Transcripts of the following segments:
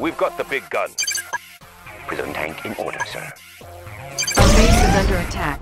We've got the big gun. Prism tank in order, sir. Our base is under attack.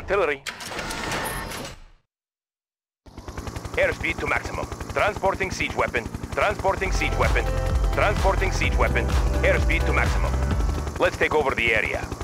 Artillery. Airspeed to maximum. Transporting siege weapon. Transporting siege weapon. Transporting siege weapon. Airspeed to maximum. Let's take over the area.